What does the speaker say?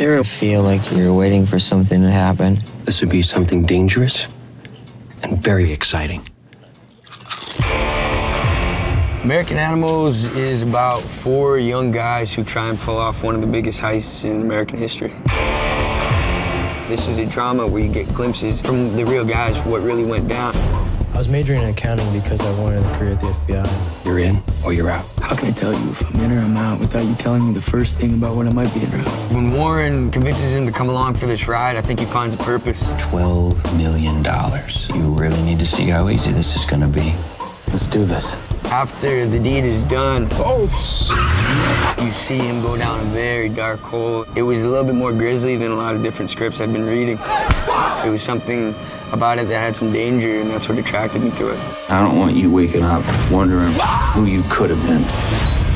You ever feel like you're waiting for something to happen? This would be something dangerous and very exciting. American Animals is about four young guys who try and pull off one of the biggest heists in American history. This is a drama where you get glimpses from the real guys what really went down. I was majoring in accounting because I wanted a career at the FBI. You're in or you're out. How can I tell you if I'm in or I'm out without you telling me the first thing about what I might be in or out? When Warren convinces him to come along for this ride, I think he finds a purpose. $12 million. You really need to see how easy this is going to be. Let's do this. After the deed is done, you see him go down a very dark hole. It was a little bit more grisly than a lot of different scripts I've been reading. It was something about it that had some danger, and that's what attracted me to it. I don't want you waking up wondering who you could have been.